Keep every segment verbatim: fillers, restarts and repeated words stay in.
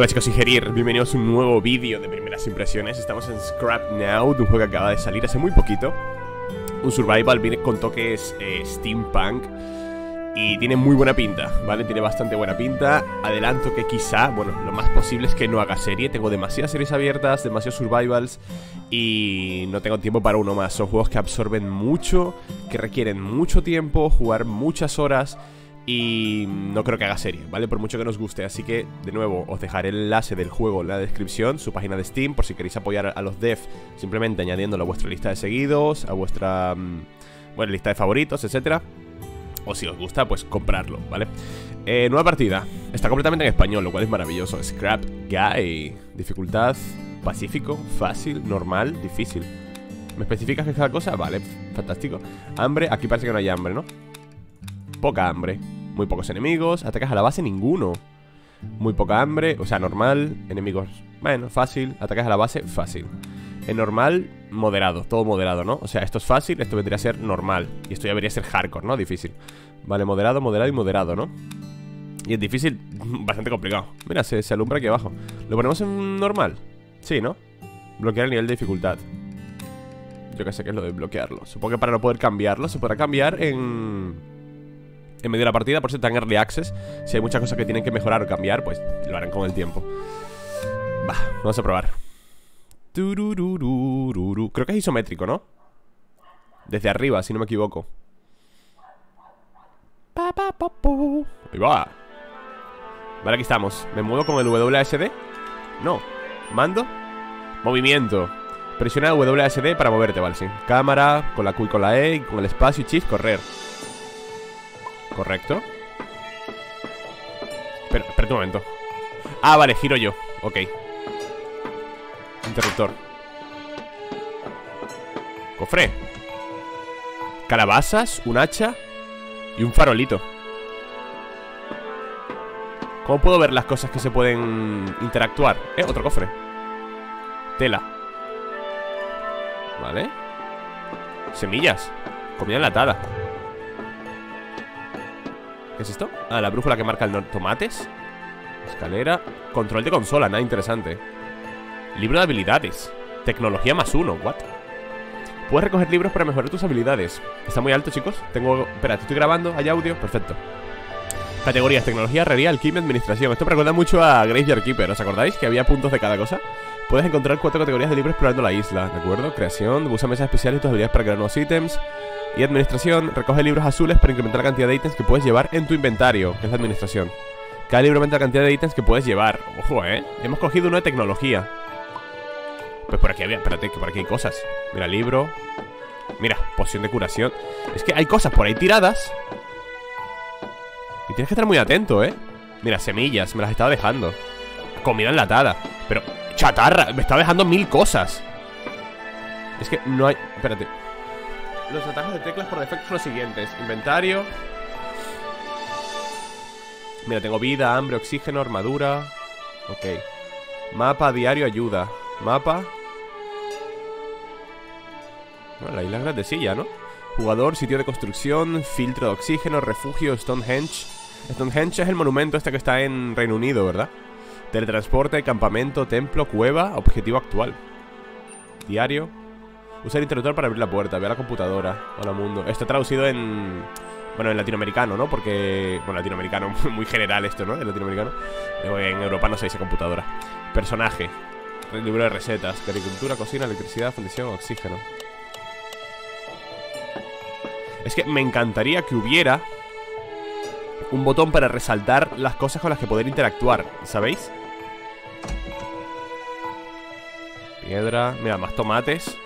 Hola chicos, soy Gerir, bienvenidos a un nuevo vídeo de primeras impresiones. Estamos en Scrapnaut, un juego que acaba de salir hace muy poquito. Un survival, viene con toques eh, steampunk y tiene muy buena pinta, ¿vale? Tiene bastante buena pinta. Adelanto que quizá, bueno, lo más posible es que no haga serie. Tengo demasiadas series abiertas, demasiados survivals y no tengo tiempo para uno más. Son juegos que absorben mucho, que requieren mucho tiempo, jugar muchas horas. Y no creo que haga serie, ¿vale? Por mucho que nos guste. Así que, de nuevo, os dejaré el enlace del juego en la descripción, su página de Steam, por si queréis apoyar a los devs, simplemente añadiéndolo a vuestra lista de seguidos, a vuestra, bueno, lista de favoritos, etcétera. O si os gusta, pues comprarlo, ¿vale? Eh, nueva partida. Está completamente en español, lo cual es maravilloso. Scrap Guy. Dificultad pacífico, fácil, normal, difícil. ¿Me especificas que es cada cosa? Vale, fantástico. Hambre, aquí parece que no hay hambre, ¿no? Poca hambre, muy pocos enemigos. Atacas a la base, ninguno. Muy poca hambre, o sea, normal. Enemigos, bueno, fácil. Atacas a la base, fácil. En normal, moderado, todo moderado, ¿no? O sea, esto es fácil, esto vendría a ser normal. Y esto ya debería ser hardcore, ¿no? Difícil. Vale, moderado, moderado y moderado, ¿no? Y es difícil, bastante complicado. Mira, se, se alumbra aquí abajo. ¿Lo ponemos en normal? Sí, ¿no? Bloquear el nivel de dificultad. Yo que sé qué es lo de bloquearlo. Supongo que para no poder cambiarlo, se podrá cambiar en... en medio de la partida, por ser tan early access. Si hay muchas cosas que tienen que mejorar o cambiar, pues lo harán con el tiempo. Va, vamos a probar. Creo que es isométrico, ¿no? Desde arriba, si no me equivoco. Ahí va. Vale, aquí estamos. ¿Me muevo con el W A S D? No. ¿Mando? Movimiento. Presiona el W A S D para moverte, vale, sí. Cámara, con la Q y con la E, y con el espacio y shift, correr. Correcto. Pero, espera un momento. Ah, vale, giro yo, ok. Interruptor. Cofre. Calabazas, un hacha y un farolito. ¿Cómo puedo ver las cosas que se pueden interactuar? Eh, otro cofre. Tela. Vale. Semillas. Comida enlatada. ¿Qué es esto? Ah, la brújula que marca el norte. Tomates. Escalera. Control de consola, nada interesante. Libro de habilidades. Tecnología más uno, what? Puedes recoger libros para mejorar tus habilidades. Está muy alto, chicos. Tengo... espera, te estoy grabando, hay audio, perfecto. Categorías, tecnología, herrería, alquimia, administración. Esto me recuerda mucho a Graveyard Keeper, ¿os acordáis? Que había puntos de cada cosa. Puedes encontrar cuatro categorías de libros explorando la isla, ¿de acuerdo? Creación, usa mesas especiales y tus habilidades para crear nuevos ítems. Y administración, recoge libros azules para incrementar la cantidad de ítems que puedes llevar en tu inventario, que es la administración. Cada libro aumenta la cantidad de ítems que puedes llevar. Ojo, eh. Hemos cogido uno de tecnología. Pues por aquí había, espérate, que por aquí hay cosas. Mira, libro. Mira, poción de curación. Es que hay cosas por ahí tiradas. Y tienes que estar muy atento, eh. Mira, semillas, me las estaba dejando. Comida enlatada. Pero, chatarra, me estaba dejando mil cosas. Es que no hay, espérate. Los atajos de teclas por defecto son los siguientes. Inventario. Mira, tengo vida, hambre, oxígeno, armadura. Ok. Mapa, diario, ayuda. Mapa. Bueno, la isla es grandecilla, ¿no? Jugador, sitio de construcción, filtro de oxígeno, refugio, Stonehenge. Stonehenge es el monumento este que está en Reino Unido, ¿verdad? Teletransporte, campamento, templo, cueva. Objetivo actual. Diario. Usar el interruptor para abrir la puerta. Ve a la computadora. Hola mundo. Está traducido en... bueno, en latinoamericano, ¿no? Porque... bueno, latinoamericano. Muy general esto, ¿no? En latinoamericano. En Europa no se dice computadora. Personaje. Libro de recetas. Agricultura, cocina, electricidad, fundición, oxígeno. Es que me encantaría que hubiera un botón para resaltar las cosas con las que poder interactuar, ¿sabéis? Piedra. Mira, más tomates.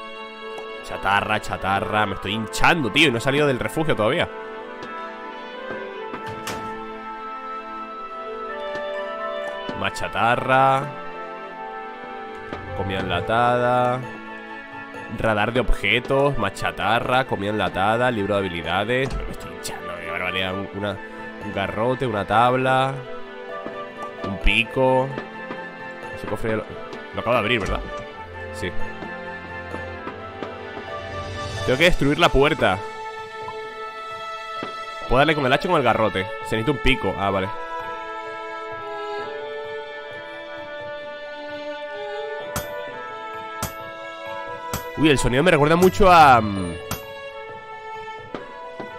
Chatarra, chatarra, me estoy hinchando, tío. Y no he salido del refugio todavía. Más chatarra. Comida enlatada. Radar de objetos. Más chatarra, comida enlatada. Libro de habilidades, pero me estoy hinchando. Me valía una, un garrote, una tabla. Un pico. Ese cofre lo, lo acabo de abrir, ¿verdad? Sí. Tengo que destruir la puerta. Puedo darle con el hacha o con el garrote. Se necesita un pico. Ah, vale. Uy, el sonido me recuerda mucho a...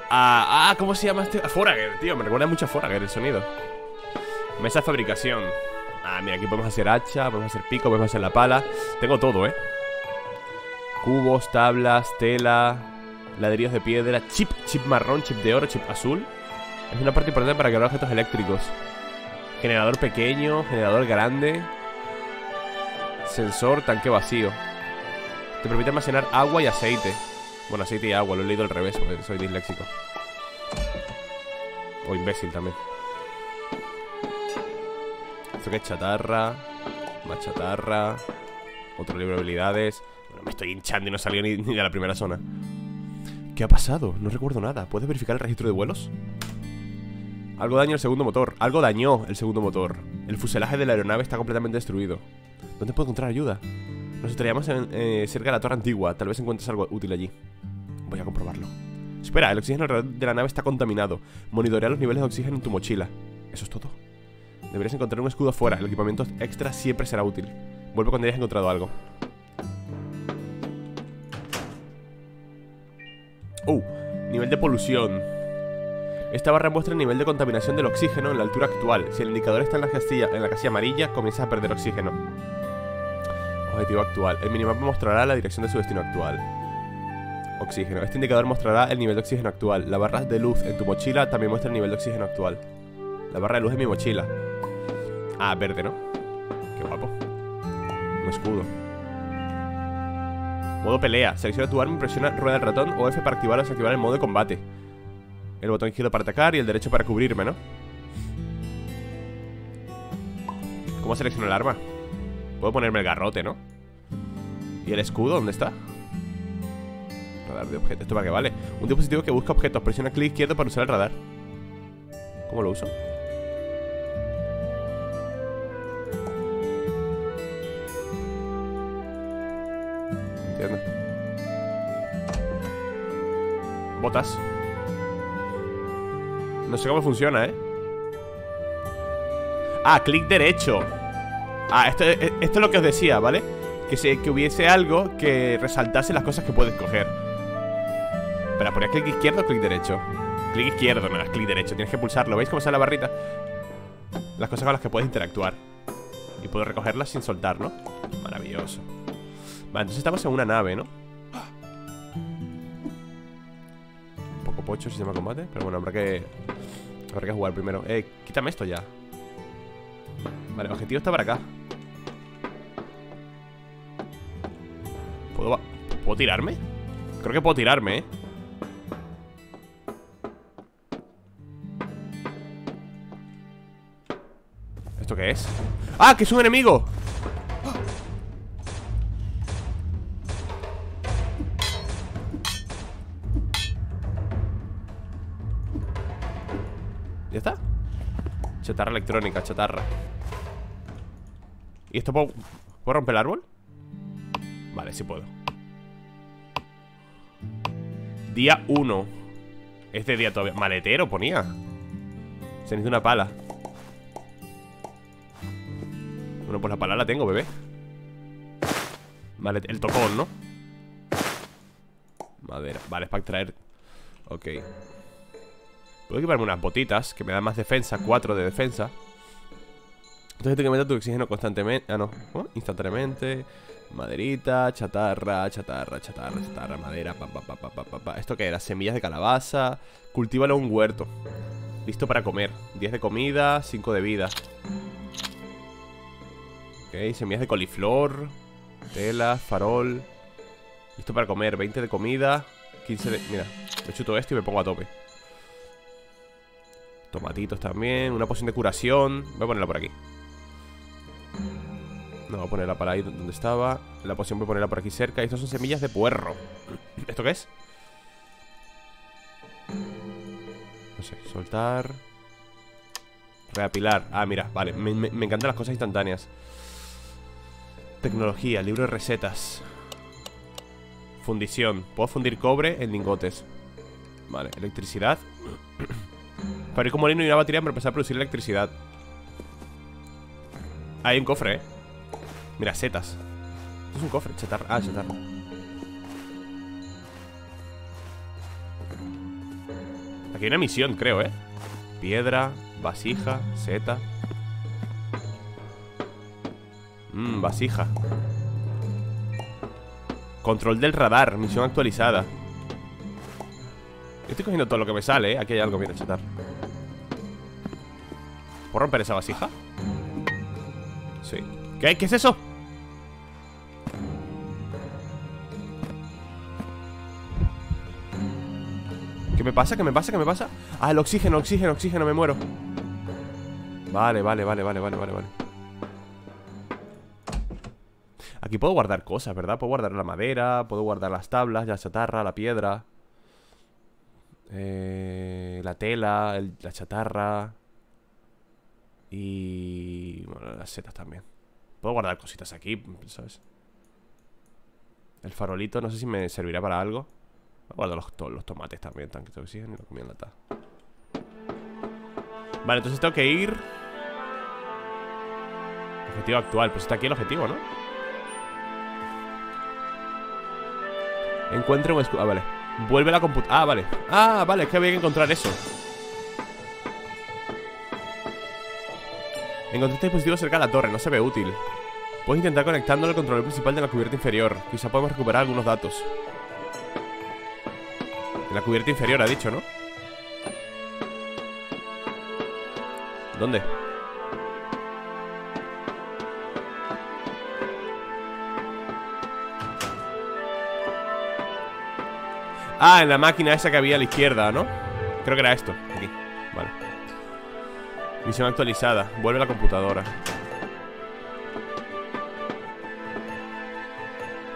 Ah, ah, ¿cómo se llama este? A Forager, tío, me recuerda mucho a Forager el sonido. Mesa de fabricación. Ah, mira, aquí podemos hacer hacha, podemos hacer pico, podemos hacer la pala. Tengo todo, eh. Cubos, tablas, tela, ladrillos de piedra, chip, chip marrón, chip de oro, chip azul. Es una parte importante para crear objetos eléctricos. Generador pequeño, generador grande. Sensor, tanque vacío. Te permite almacenar agua y aceite. Bueno, aceite y agua, lo he leído al revés, porque soy disléxico. O imbécil también. Esto que es chatarra. Más chatarra. Otro libro de habilidades. Bueno, me estoy hinchando y no salió ni, ni de la primera zona. ¿Qué ha pasado? No recuerdo nada. ¿Puedes verificar el registro de vuelos? Algo dañó el segundo motor. Algo dañó el segundo motor. El fuselaje de la aeronave está completamente destruido. ¿Dónde puedo encontrar ayuda? Nos estrellamos en, eh, cerca de la torre antigua. Tal vez encuentres algo útil allí. Voy a comprobarlo. Espera, el oxígeno alrededor de la nave está contaminado. Monitorea los niveles de oxígeno en tu mochila. Eso es todo. Deberías encontrar un escudo afuera. El equipamiento extra siempre será útil. Vuelve cuando hayas encontrado algo. Oh, nivel de polución. Esta barra muestra el nivel de contaminación del oxígeno en la altura actual. Si el indicador está en la casilla, en la casilla amarilla, comienzas a perder oxígeno. Objetivo actual. El minimapa mostrará la dirección de su destino actual. Oxígeno. Este indicador mostrará el nivel de oxígeno actual. La barra de luz en tu mochila también muestra el nivel de oxígeno actual. La barra de luz en mi mochila. Ah, verde, ¿no? Qué guapo. Un escudo. Modo pelea. Selecciona tu arma y presiona rueda del ratón o F para activar o desactivar el modo de combate. El botón izquierdo para atacar y el derecho para cubrirme, ¿no? ¿Cómo selecciono el arma? Puedo ponerme el garrote, ¿no? ¿Y el escudo? ¿Dónde está? Radar de objetos. ¿Esto para qué vale? Un dispositivo que busca objetos. Presiona clic izquierdo para usar el radar. ¿Cómo lo uso? Entiendo. Botas. No sé cómo funciona, ¿eh? Ah, clic derecho. Ah, esto, esto es lo que os decía, ¿vale? Que, si, que hubiese algo que resaltase las cosas que puedes coger. Espera, ¿ponías clic izquierdo o clic derecho? Clic izquierdo, no, es clic derecho. Tienes que pulsarlo, ¿veis cómo sale la barrita? Las cosas con las que puedes interactuar. Y puedo recogerlas sin soltar, ¿no? Maravilloso. Vale, entonces estamos en una nave, ¿no? Un poco pocho el sistema de combate. Pero bueno, habrá que... habrá que jugar primero. Eh, quítame esto ya. Vale, el objetivo está para acá. ¿Puedo, ¿Puedo tirarme? Creo que puedo tirarme, ¿eh? ¿Esto qué es? ¡Ah, que es un enemigo! ¿Ya está? Chatarra electrónica, chatarra. ¿Y esto puedo, puedo romper el árbol? Vale, sí puedo. Día uno. Es de día todavía. Maletero ponía. Se necesita una pala. Bueno, pues la pala la tengo, bebé. Vale, el tocón, ¿no? Madera. Vale, es para extraer. Ok. Puedo equiparme unas botitas que me dan más defensa. Cuatro de defensa. Entonces tengo que meter tu oxígeno constantemente. Ah, no. ¿Oh? Instantáneamente. Maderita, chatarra, chatarra, chatarra, chatarra, madera, pa, pa, pa, pa, pa, pa. ¿Esto qué era? Semillas de calabaza. Cultívalo en un huerto. Listo para comer. diez de comida, cinco de vida. Ok, semillas de coliflor. Tela, farol. Listo para comer, veinte de comida, quince de... Mira, me chuto esto y me pongo a tope. Tomatitos también, una poción de curación. Voy a ponerla por aquí. No, voy a ponerla para ahí donde estaba. La poción voy a ponerla por aquí cerca. Y estos son semillas de puerro. ¿Esto qué es? No sé, soltar. Reapilar. Ah, mira, vale, me, me, me encantan las cosas instantáneas. Tecnología, libro de recetas. Fundición. Puedo fundir cobre en lingotes. Vale, electricidad. Fabrico un molino y una batería para empezar a producir electricidad. Hay un cofre, eh. Mira, setas. Esto es un cofre, chatarra. Ah, chatarra. Aquí hay una misión, creo, ¿eh? Piedra, vasija, seta. Mmm, vasija. Control del radar, misión actualizada. Yo estoy cogiendo todo lo que me sale, ¿eh? Aquí hay algo, mira, chatar. ¿Puedo romper esa vasija? Sí. ¿Qué? ¿Qué es eso? ¿Qué me pasa? ¿Qué me pasa? ¿Qué me pasa? Ah, el oxígeno, oxígeno, oxígeno, me muero. Vale, vale, vale, vale, vale, vale, vale. Aquí puedo guardar cosas, ¿verdad? Puedo guardar la madera, puedo guardar las tablas, la chatarra, la piedra, eh, la tela, el, la chatarra. Y... bueno, las setas también. Puedo guardar cositas aquí, ¿sabes? El farolito, no sé si me servirá para algo. Guardo los, to los tomates también, tanque de oxígeno y lo comí en la taza. Vale, entonces tengo que ir... objetivo actual, pues está aquí el objetivo, ¿no? Encuentre un escudo. Ah, vale. Vuelve la comput... Ah, vale. Ah, vale, es que había que encontrar eso. Encontré este dispositivo cerca de la torre, no se ve útil. Puedes intentar conectándolo al control principal de la cubierta inferior. Quizá podemos recuperar algunos datos. En la cubierta inferior, ha dicho, ¿no? ¿Dónde? Ah, en la máquina esa que había a la izquierda, ¿no? Creo que era esto. Aquí. Vale. Misión actualizada. Vuelve a la computadora.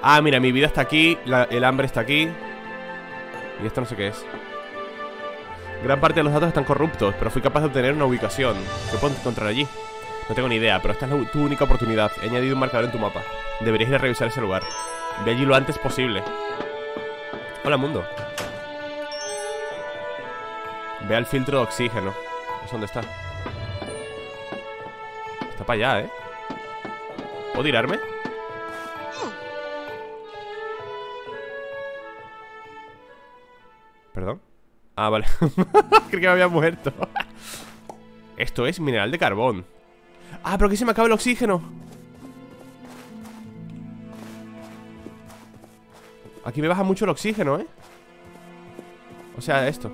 Ah, mira, mi vida está aquí. La, el hambre está aquí. Y esto no sé qué es. Gran parte de los datos están corruptos, pero fui capaz de obtener una ubicación. ¿Qué puedo encontrar allí? No tengo ni idea, pero esta es la, tu única oportunidad. He añadido un marcador en tu mapa. Deberías ir a revisar ese lugar. Ve allí lo antes posible. Hola, mundo. Ve al filtro de oxígeno. ¿Es dónde está? Está para allá, ¿eh? ¿Puedo tirarme? ¿Perdón? Ah, vale. Creo que me había muerto. Esto es mineral de carbón. Ah, pero que se me acaba el oxígeno. Aquí me baja mucho el oxígeno, ¿eh? O sea, esto.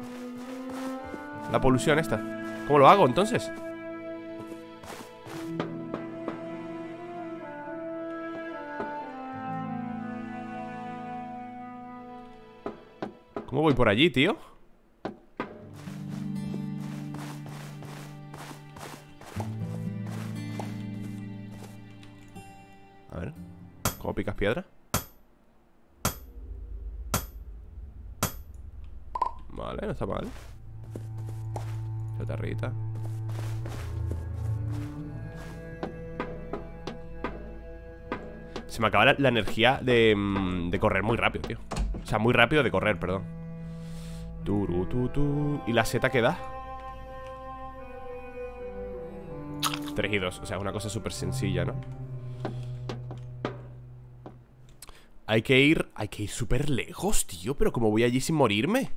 La polución esta. ¿Cómo lo hago, entonces? ¿Cómo voy por allí, tío? A ver. ¿Cómo picas piedra? Vale, no está mal. Chatarrita. Se me acaba la, la energía de, de correr muy rápido, tío. O sea, muy rápido de correr, perdón. Turu, tu, tu. ¿Y la seta qué da? tres y dos, o sea, una cosa súper sencilla, ¿no? Hay que ir... hay que ir súper lejos, tío. Pero ¿cómo voy allí sin morirme?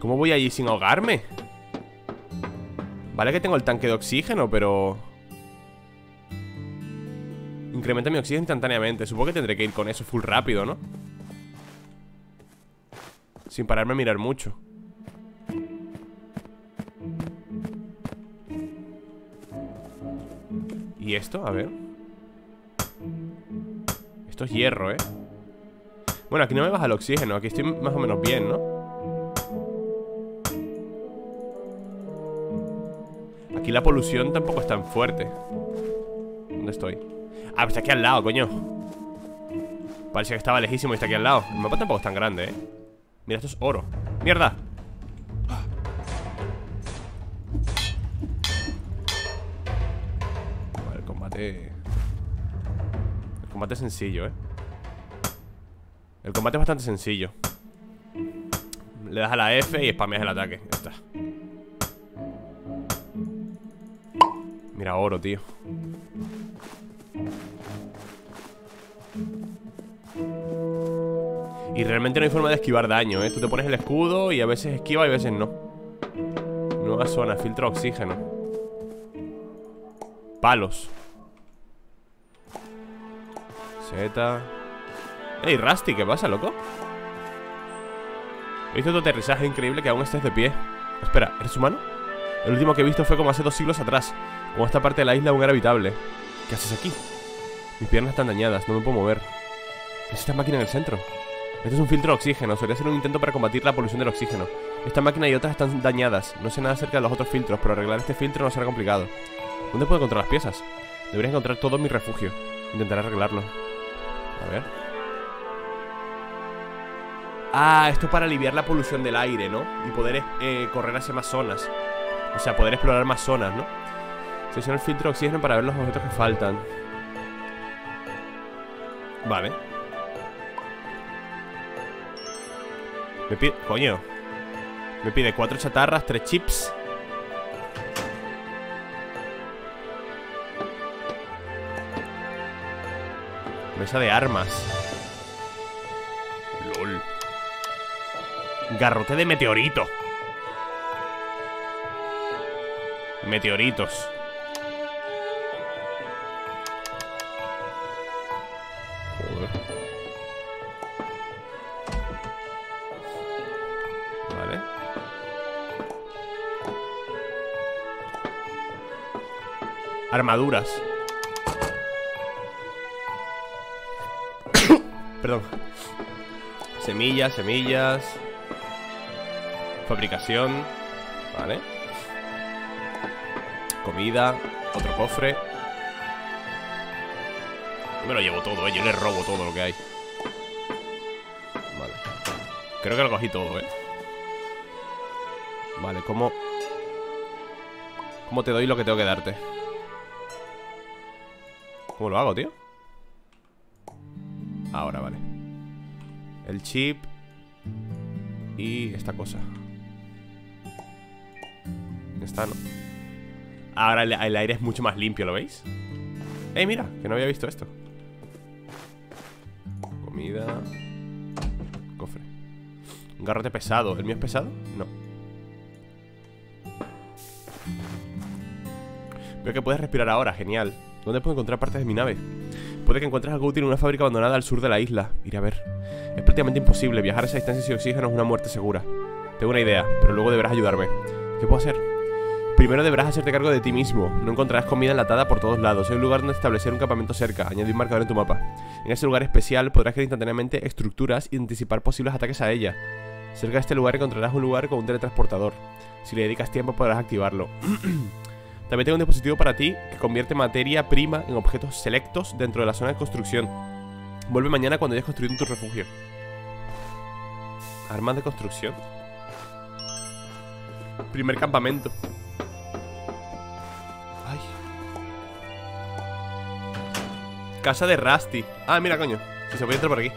¿Cómo voy allí sin ahogarme? Vale que tengo el tanque de oxígeno, pero... incrementa mi oxígeno instantáneamente. Supongo que tendré que ir con eso full rápido, ¿no? Sin pararme a mirar mucho. ¿Y esto? A ver. Esto es hierro, ¿eh? Bueno, aquí no me baja el oxígeno. Aquí estoy más o menos bien, ¿no? Aquí la polución tampoco es tan fuerte. ¿Dónde estoy? Ah, pues está aquí al lado, coño. Parecía que estaba lejísimo y está aquí al lado. El mapa tampoco es tan grande, eh. Mira, esto es oro. ¡Mierda! Vale, el combate... el combate es sencillo, eh. El combate es bastante sencillo. Le das a la F y spameas el ataque. Ya está. Mira, oro, tío. Y realmente no hay forma de esquivar daño, ¿eh? Tú te pones el escudo y a veces esquiva y a veces no. Nueva zona, filtro de oxígeno. Palos. Z. Ey, Rusty, ¿qué pasa, loco? He visto tu aterrizaje increíble, que aún estés de pie. Espera, ¿eres humano? El último que he visto fue como hace dos siglos atrás, como esta parte de la isla aún era habitable. ¿Qué haces aquí? Mis piernas están dañadas, no me puedo mover. ¿Es esta máquina en el centro? Este es un filtro de oxígeno, solía ser un intento para combatir la polución del oxígeno. Esta máquina y otras están dañadas. No sé nada acerca de los otros filtros, pero arreglar este filtro no será complicado. ¿Dónde puedo encontrar las piezas? Debería encontrar todo mi refugio. Intentaré arreglarlo. A ver. Ah, esto es para aliviar la polución del aire, ¿no? Y poder eh, correr hacia más zonas. O sea, poder explorar más zonas, ¿no? Selecciona el filtro de oxígeno para ver los objetos que faltan. Vale. Me pide... Coño. Me pide cuatro chatarras, tres chips. Mesa de armas. LOL. Garrote de meteorito. Meteoritos. Joder. Vale. Armaduras. Perdón. Semillas, semillas. Fabricación. Vale. Comida. Otro cofre. Yo me lo llevo todo, eh. Yo le robo todo lo que hay. Vale. Creo que lo cogí todo, eh. Vale, ¿cómo? ¿Cómo te doy lo que tengo que darte? ¿Cómo lo hago, tío? Ahora, vale. El chip. Y esta cosa. Esta no. Ahora el, el aire es mucho más limpio, ¿lo veis? ¡Ey, mira! Que no había visto esto. Comida. Cofre. Un garrote pesado. ¿El mío es pesado? No. Veo que puedes respirar ahora, genial. ¿Dónde puedo encontrar partes de mi nave? Puede que encuentres algo útil en una fábrica abandonada al sur de la isla. Iré a ver. Es prácticamente imposible. Viajar a esa distancia sin oxígeno es una muerte segura. Tengo una idea, pero luego deberás ayudarme. ¿Qué puedo hacer? Primero deberás hacerte cargo de ti mismo. No encontrarás comida enlatada por todos lados. Hay un lugar donde establecer un campamento cerca. Añadí un marcador en tu mapa. En ese lugar especial podrás crear instantáneamente estructuras y anticipar posibles ataques a ella. Cerca de este lugar encontrarás un lugar con un teletransportador. Si le dedicas tiempo podrás activarlo. También tengo un dispositivo para ti que convierte materia prima en objetos selectos dentro de la zona de construcción. Vuelve mañana cuando hayas construido tu refugio. Armas de construcción. Primer campamento. Casa de Rusty. Ah, mira, coño. Si se puede entrar por aquí.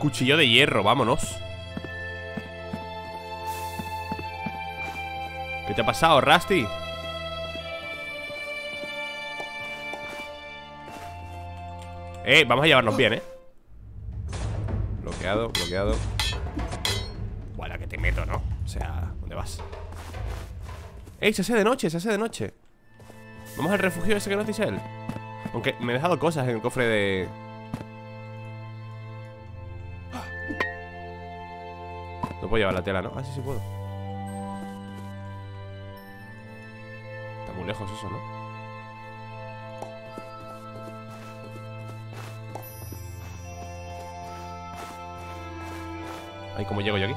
Cuchillo de hierro, vámonos. ¿Qué te ha pasado, Rusty? Eh, vamos a llevarnos bien, eh. Bloqueado, bloqueado. Bueno, que te meto, ¿no? O sea, ¿dónde vas? Ey, se hace de noche, se hace de noche. Vamos al refugio ese que nos dice él. Aunque me he dejado cosas en el cofre de... No puedo llevar la tela, ¿no? Ah, sí, sí puedo. Está muy lejos eso, ¿no? Ay, ¿cómo llego yo aquí?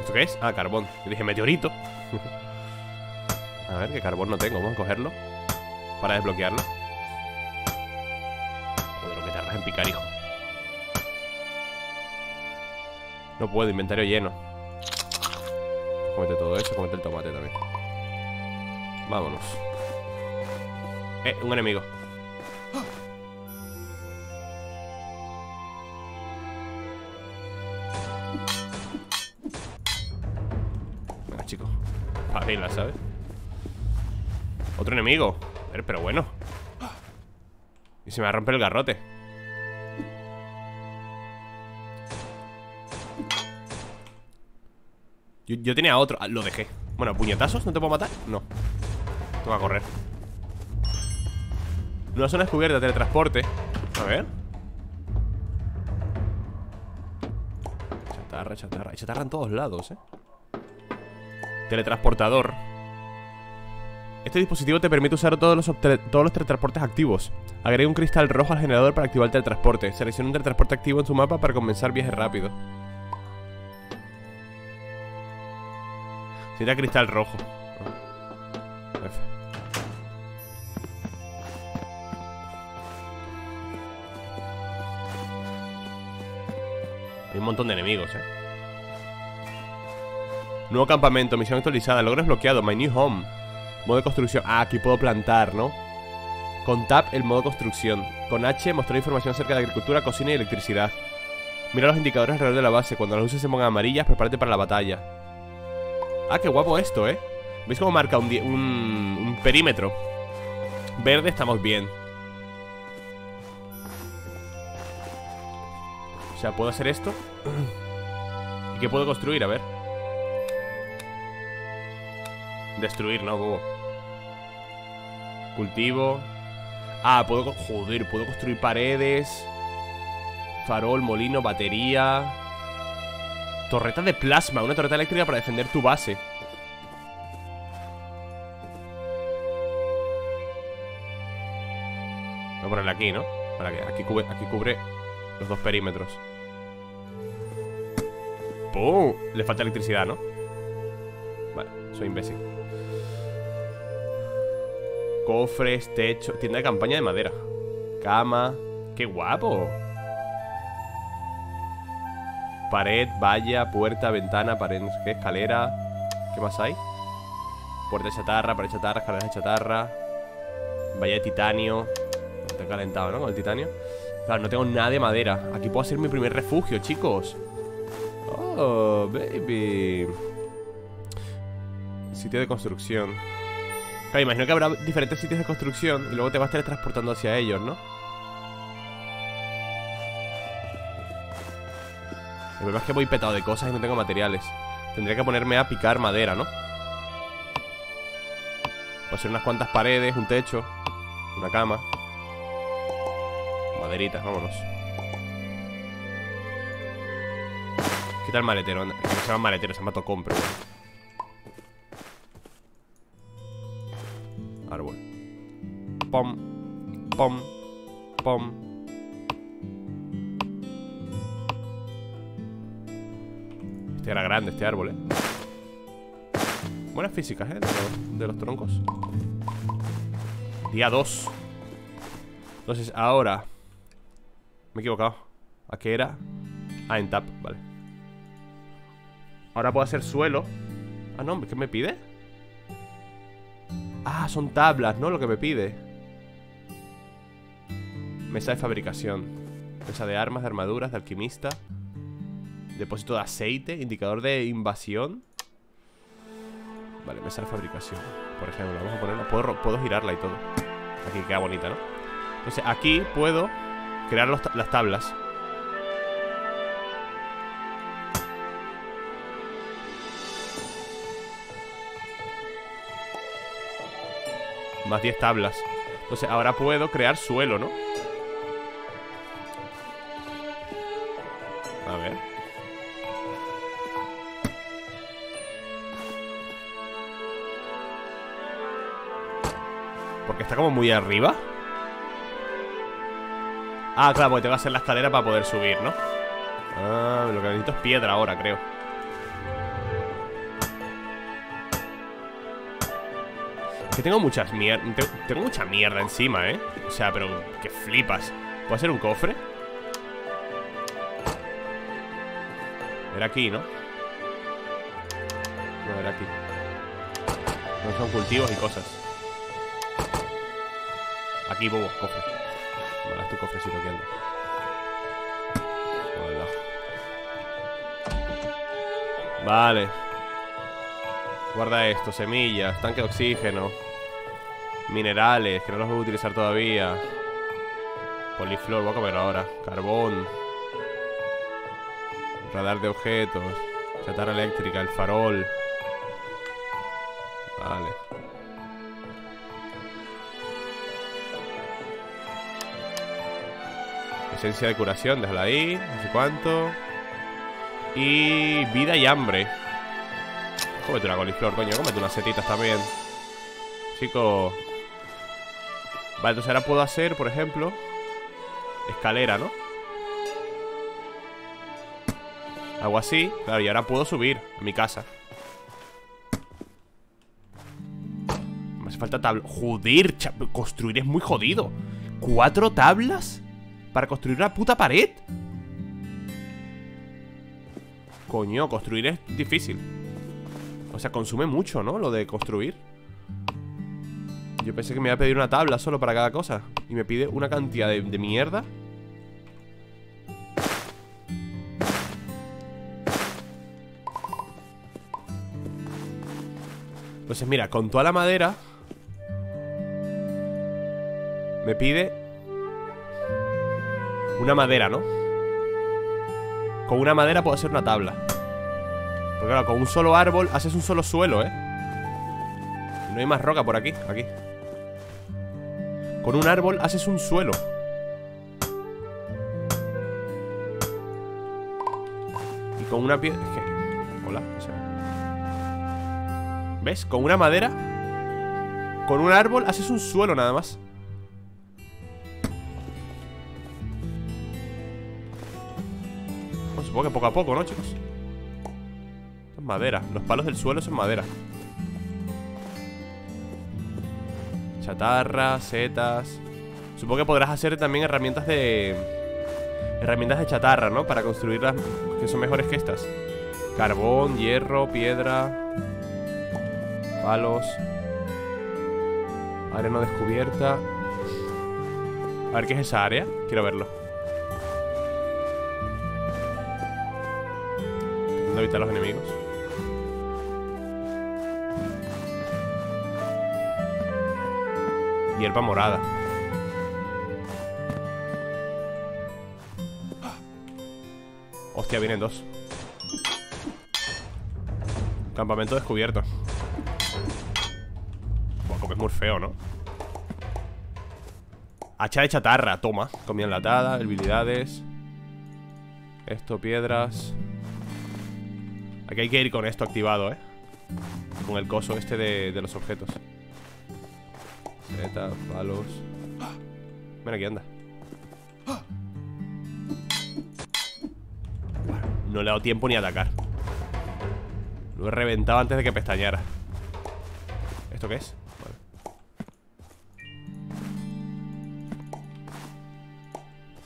¿Esto qué es? Ah, carbón. Yo dije meteorito. A ver, que carbón no tengo. Vamos a cogerlo para desbloquearlo. Joder, lo que tardas en picar, hijo. No puedo, inventario lleno. Cómete todo eso, cómete el tomate también. Vámonos. Eh, un enemigo. ¿Sabes? Otro enemigo. A ver, pero bueno. Y se me va a romper el garrote. Yo, yo tenía otro. Ah, lo dejé. Bueno, puñetazos. ¿No te puedo matar? No. Tengo que correr. Una zona descubierta de teletransporte. A ver. Chatarra, chatarra. Y chatarra en todos lados, eh. Teletransportador. Este dispositivo te permite usar todos los, todos los teletransportes activos. Agrega un cristal rojo al generador para activar el teletransporte. Selecciona un teletransporte activo en tu mapa para comenzar viaje rápido. Necesita cristal rojo. F. Hay un montón de enemigos, eh. Nuevo campamento, misión actualizada, logros bloqueados, my new home. Modo de construcción, ah, aquí puedo plantar, ¿no? Con Tab, el modo construcción. Con H, mostrar información acerca de agricultura, cocina y electricidad. Mira los indicadores alrededor de la base. Cuando las luces se pongan amarillas, prepárate para la batalla. Ah, qué guapo esto, ¿eh? ¿Veis cómo marca un, un, un perímetro? Verde, estamos bien. O sea, ¿puedo hacer esto? ¿Y qué puedo construir? A ver. Destruir, ¿no? Bobo. Cultivo. Ah, puedo... Joder, puedo construir paredes. Farol, molino, batería. Torreta de plasma. Una torreta eléctrica para defender tu base. Voy a ponerla aquí, ¿no? Para que aquí cubre, aquí cubre los dos perímetros. ¡Pum! Le falta electricidad, ¿no? Vale, soy imbécil. Cofres, techo. Tienda de campaña de madera. Cama. ¡Qué guapo! Pared, valla, puerta, ventana, pared, escalera. ¿Qué más hay? Puerta de chatarra, pared de chatarra, escalera de chatarra. Valla de titanio. Está calentado, ¿no? Con el titanio. Claro, no tengo nada de madera. Aquí puedo hacer mi primer refugio, chicos. Oh, baby. Sitio de construcción. Claro, imagino que habrá diferentes sitios de construcción y luego te vas teletransportando hacia ellos, ¿no? El problema es que voy petado de cosas y no tengo materiales. Tendría que ponerme a picar madera, ¿no? Voy a hacer unas cuantas paredes, un techo, una cama. Maderitas, vámonos. Quita el maletero, anda. Se llama maletero, se llama tocón, pero bueno. Árbol. Pom, pom, pom. Este era grande, este árbol, eh. Buenas físicas, eh, de los, de los troncos. Día dos. Entonces, ahora. Me he equivocado. ¿A qué era? Ah, en Tab, vale. Ahora puedo hacer suelo. Ah, no, ¿qué me pide? Ah, son tablas, ¿no? Lo que me pide. Mesa de fabricación. Mesa de armas, de armaduras, de alquimista. Depósito de aceite. Indicador de invasión. Vale, mesa de fabricación. Por ejemplo, vamos a ponerla. Puedo, puedo girarla y todo. Aquí queda bonita, ¿no? Entonces aquí puedo crear los, las tablas. Más diez tablas. Entonces ahora puedo crear suelo, ¿no? A ver. Porque está como muy arriba. Ah, claro, porque tengo que hacer la escalera para poder subir, ¿no? Ah, lo que necesito es piedra ahora, creo. Que tengo muchas mierda. Tengo mucha mierda encima, eh. O sea, pero que flipas. ¿Puedo hacer un cofre? Era aquí, ¿no? No, era aquí. No son cultivos y cosas. Aquí, bobo, cofre. Vale, es tu cofrecito que anda. Hola. Vale. Guarda esto, semillas, tanque de oxígeno. Minerales, que no los voy a utilizar todavía. Poliflor, voy a comer ahora. Carbón. Radar de objetos. Chatarra eléctrica, el farol. Vale. Esencia de curación, déjala ahí. No sé cuánto. Y vida y hambre. Cómete una coliflor, coño. Cómete unas setitas también, chico. Vale, entonces ahora puedo hacer, por ejemplo, escalera, ¿no? Hago así, claro, y ahora puedo subir a mi casa. Me hace falta tabla. Joder, construir es muy jodido. ¿Cuatro tablas? ¿Para construir una puta pared? Coño, construir es difícil. O sea, consume mucho, ¿no? Lo de construir. Yo pensé que me iba a pedir una tabla solo para cada cosa. Y me pide una cantidad de, de mierda. Entonces, mira, con toda la madera me pide una madera, ¿no? Con una madera puedo hacer una tabla. Porque claro, con un solo árbol haces un solo suelo, ¿eh? No hay más roca por aquí, aquí. Con un árbol haces un suelo. Y con una piedra... Es que... Hola, o sea... ¿Ves? Con una madera, con un árbol haces un suelo nada más. Bueno, supongo que poco a poco, ¿no, chicos? Es madera, los palos del suelo son madera. Chatarra, setas. Supongo que podrás hacer también herramientas de... herramientas de chatarra, ¿no? Para construirlas, que son mejores que estas. Carbón, hierro, piedra, palos, área no descubierta. A ver, ¿qué es esa área? Quiero verlo. Intentando evitar los enemigos. Hierba morada. Hostia, vienen dos. Campamento descubierto. Buah, comes muy feo, ¿no? Hacha de chatarra, toma. Comida enlatada, habilidades. Esto, piedras. Aquí hay que ir con esto activado, ¿eh? Con el coso este de, de los objetos. Setas, palos. Mira, aquí anda. No le he dado tiempo ni a atacar. Lo he reventado antes de que pestañara. ¿Esto qué es? Vale.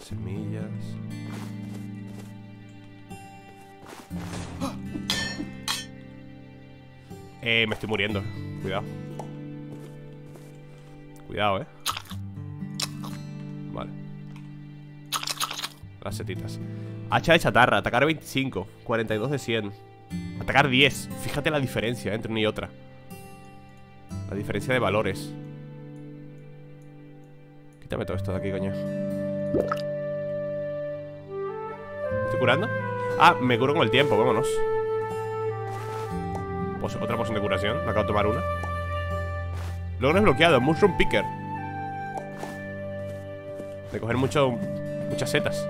Semillas. Eh, me estoy muriendo. Cuidado. Cuidado, eh. Vale. Las setitas. Hacha de chatarra, atacar veinticinco, cuarenta y dos de cien. Atacar diez. Fíjate la diferencia entre una y otra. La diferencia de valores. Quítame todo esto de aquí, coño. ¿Me estoy curando? Ah, me curo con el tiempo, vámonos. Pues otra poción de curación, me acabo de tomar una. Logro desbloqueado, Mushroom Picker. De coger mucho, muchas setas.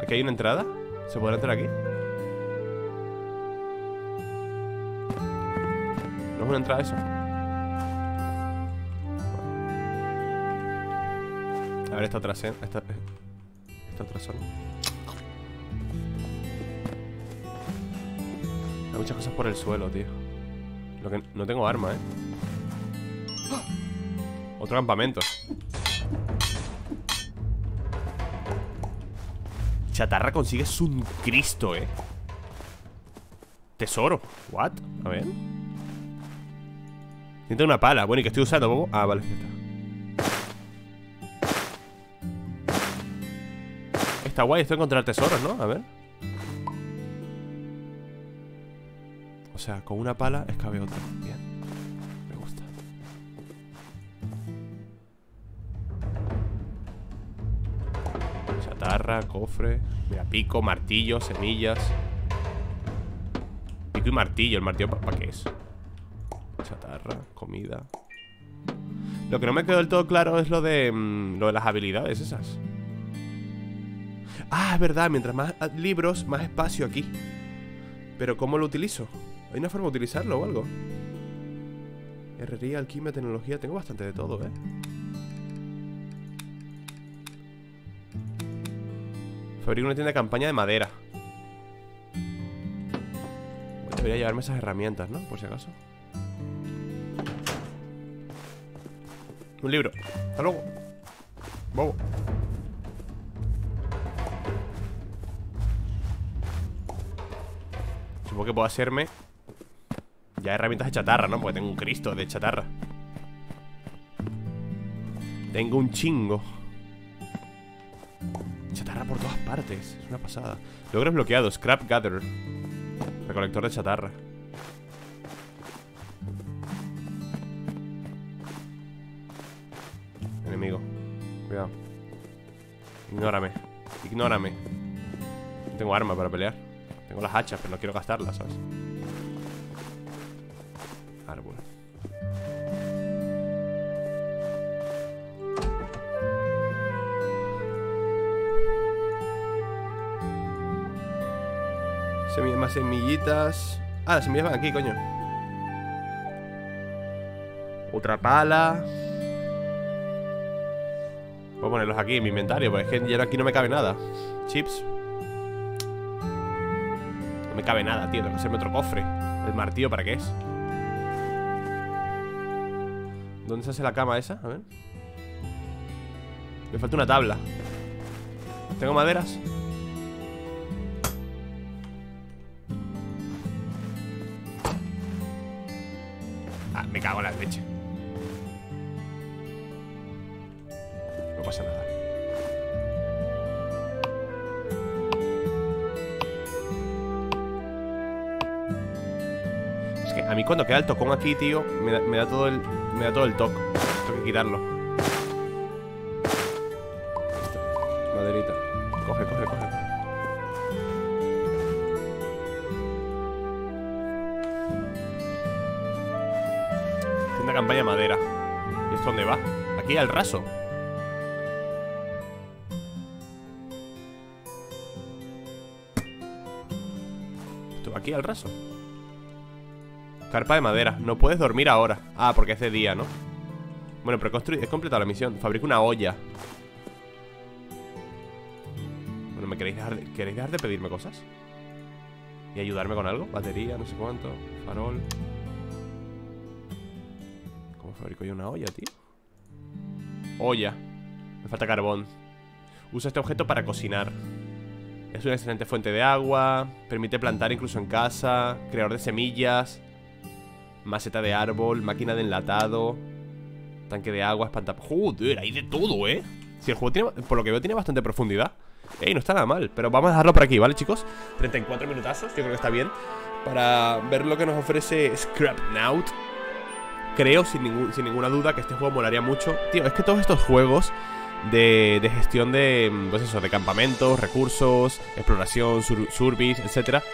Aquí hay una entrada. ¿Se podrá entrar aquí? No es una entrada eso. A ver esta otra zona. Esta, esta otra zona. Hay muchas cosas por el suelo, tío. Lo que no tengo arma, eh. Otro campamento. Chatarra consigues un Cristo, eh. Tesoro. What? A ver. Siento una pala. Bueno, ¿y que estoy usando, bobo? Ah, vale, ya está. Está guay esto de encontrar tesoros, ¿no? A ver. O sea, con una pala es que había otra. Bien. Chatarra, cofre. Mira, pico, martillo, semillas. Pico y martillo. ¿El martillo para qué es? Chatarra, comida. Lo que no me quedó del todo claro es lo de mmm, lo de las habilidades esas. Ah, es verdad, mientras más libros, más espacio aquí. Pero ¿cómo lo utilizo? ¿Hay una forma de utilizarlo o algo? Herrería, alquimia, tecnología. Tengo bastante de todo, ¿eh? Fabrico una tienda de campaña de madera. Voy a llevarme esas herramientas, ¿no? Por si acaso. Un libro. Hasta luego. Bobo. Supongo que puedo hacerme ya herramientas de chatarra, ¿no? Porque tengo un Cristo de chatarra. Tengo un chingo. Chatarra por todas partes. Es una pasada. Logros bloqueados. Scrap Gatherer. Recolector de chatarra. Enemigo. Cuidado. Ignórame. Ignórame. No tengo arma para pelear. Tengo las hachas, pero no quiero gastarlas, ¿sabes? Árbol. Semillas, más semillitas. Ah, las semillas van aquí, coño. Otra pala. Voy a ponerlos aquí en mi inventario, porque es que ya aquí no me cabe nada. Chips. No me cabe nada, tío. Tengo que hacerme otro cofre. ¿El martillo para qué es? ¿Dónde se hace la cama esa? A ver. Me falta una tabla. ¿Tengo maderas? Ah, me cago en la leche. No pasa nada. Es que a mí cuando queda el tocón aquí, tío, me da, me da todo el... Me da todo el toque. Tengo que quitarlo. Listo. Maderita. Coge, coge, coge. Tienda campaña de madera. ¿Y esto dónde va? Aquí al raso. Esto va aquí al raso. Carpa de madera. No puedes dormir ahora. Ah, porque es de día, ¿no? Bueno, pero he completado la misión. Fabrico una olla. Bueno, ¿me queréis dejar de, queréis dejar de pedirme cosas? ¿Y ayudarme con algo? Batería, no sé cuánto. Farol. ¿Cómo fabrico yo una olla, tío? Olla. Me falta carbón. Usa este objeto para cocinar. Es una excelente fuente de agua. Permite plantar incluso en casa. Creador de semillas. Maceta de árbol, máquina de enlatado. Tanque de agua, espanta... Joder, hay de todo, eh. Si el juego tiene, por lo que veo, tiene bastante profundidad. Ey, no está nada mal, pero vamos a dejarlo por aquí, ¿vale, chicos? treinta y cuatro minutazos, yo creo que está bien para ver lo que nos ofrece Scrapnaut. Creo, sin, ningún, sin ninguna duda, que este juego molaría mucho. Tío, es que todos estos juegos de, de gestión de, pues eso, de campamentos, recursos, exploración, sur, service, etcétera,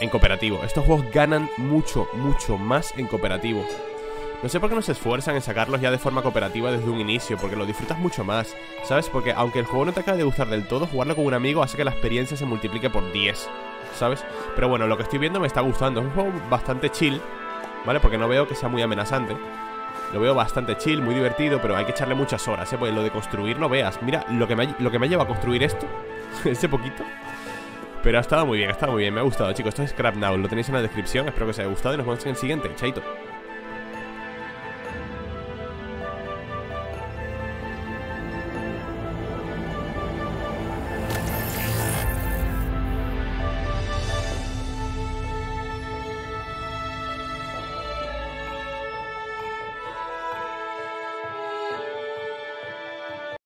en cooperativo. Estos juegos ganan mucho, mucho más en cooperativo. No sé por qué no se esfuerzan en sacarlos ya de forma cooperativa desde un inicio, porque lo disfrutas mucho más, ¿sabes? Porque aunque el juego no te acabe de gustar del todo, jugarlo con un amigo hace que la experiencia se multiplique por diez, ¿sabes? Pero bueno, lo que estoy viendo me está gustando. Es un juego bastante chill, ¿vale? Porque no veo que sea muy amenazante. Lo veo bastante chill, muy divertido, pero hay que echarle muchas horas, ¿eh? Porque lo de construir no veas. Mira, lo que me ha, lo que me ha llevado a construir esto, ese poquito. Pero ha estado muy bien, ha estado muy bien, me ha gustado, chicos. Esto es Scrapnaut, lo tenéis en la descripción. Espero que os haya gustado y nos vemos en el siguiente. Chaito.